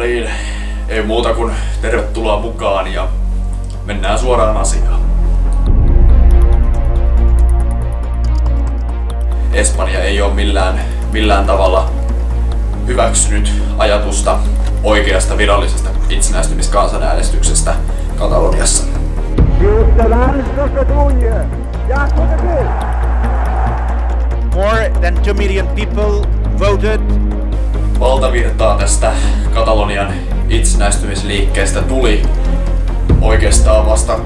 niin, ei muuta kuin tervetuloa mukaan ja mennään suoraan asiaan. Espanja ei ole millään tavalla hyväksynyt ajatusta oikeasta virallisesta itsenäistymiskansanäänestyksestä Kataloniassa. More than 2 million people voted. Valtavirtaa tästä Katalonian itsenäistymisliikkeestä tuli oikeastaan vasta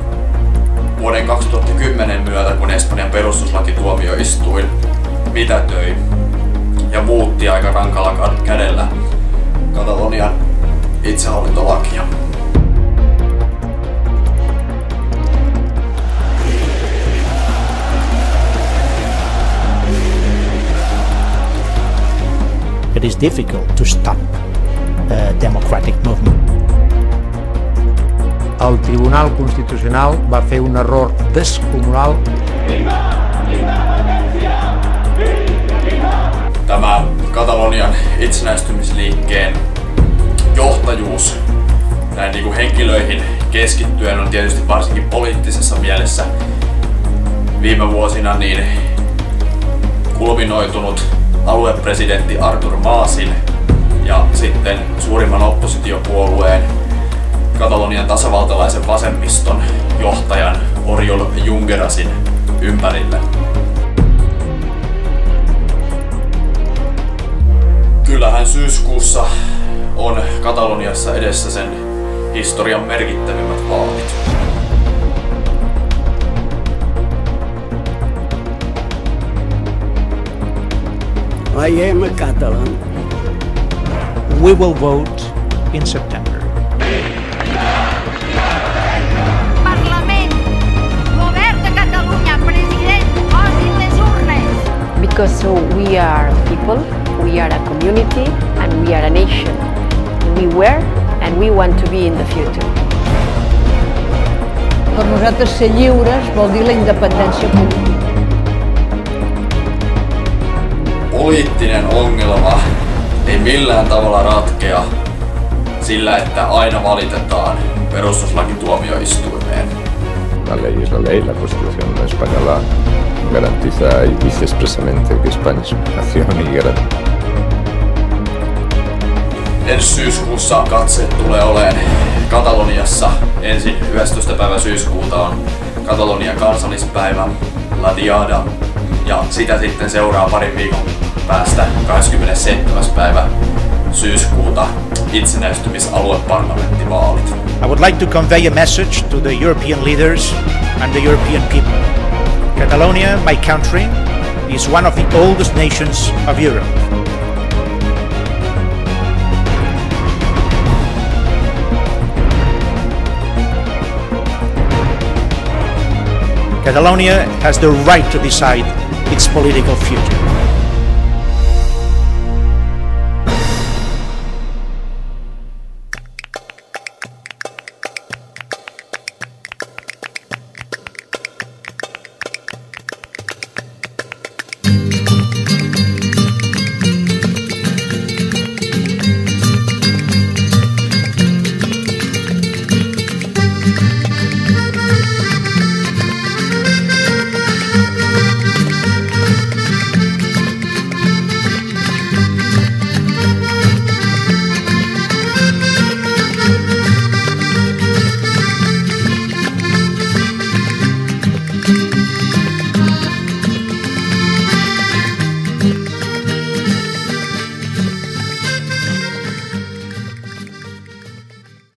vuoden 2010 myötä, kun Espanjan perustuslakituomioistuin mitätöi ja muutti aika rankalla kädellä Katalonian itsehallintolakia. It is difficult to stop a democratic movement. El Tribunal Constitucional va fer un error descomunal. Tämä Katalonian itsenäistymisliikkeen johtajuus näin niin kuin henkilöihin keskittyen on tietysti varsinkin poliittisessa mielessä viime vuosina niin kulminoitunut aluepresidentti Artur Maasin ja sitten suurimman oppositiopuolueen Katalonian tasavaltalaisen vasemmiston johtajan Oriol Junquerasin ympärille. Kyllähän syyskuussa on Kataloniassa edessä sen historian merkittävimmät vaalit. I am a Catalan. We will vote in September. Parlament, govern de Catalunya, president, osin les urnes. Because so we are people, we are a community, and we are a nation. We were, and we want to be in the future. Per nosaltres ser lliures vol dir la independència política. Poliittinen ongelma ei millään tavalla ratkea sillä, että aina valitetaan perustuslakituomioistuimeen. La ley es la ley, la Constitución española garantiza y dice expresamente que España es una nación y gran. Ensi syyskuussa katse tulee olemaan Kataloniassa. Ensin 11. päivä syyskuuta on Katalonian kansallispäivä, La Diada, ja sitä sitten seuraa parin viikon päästä 27. päivä syyskuuta itsenäistymisalueparlamenttivaalit. I would like to convey a message to the European leaders and the European people. Catalonia, my country, is one of the oldest nations of Europe. Catalonia has the right to decide its political future.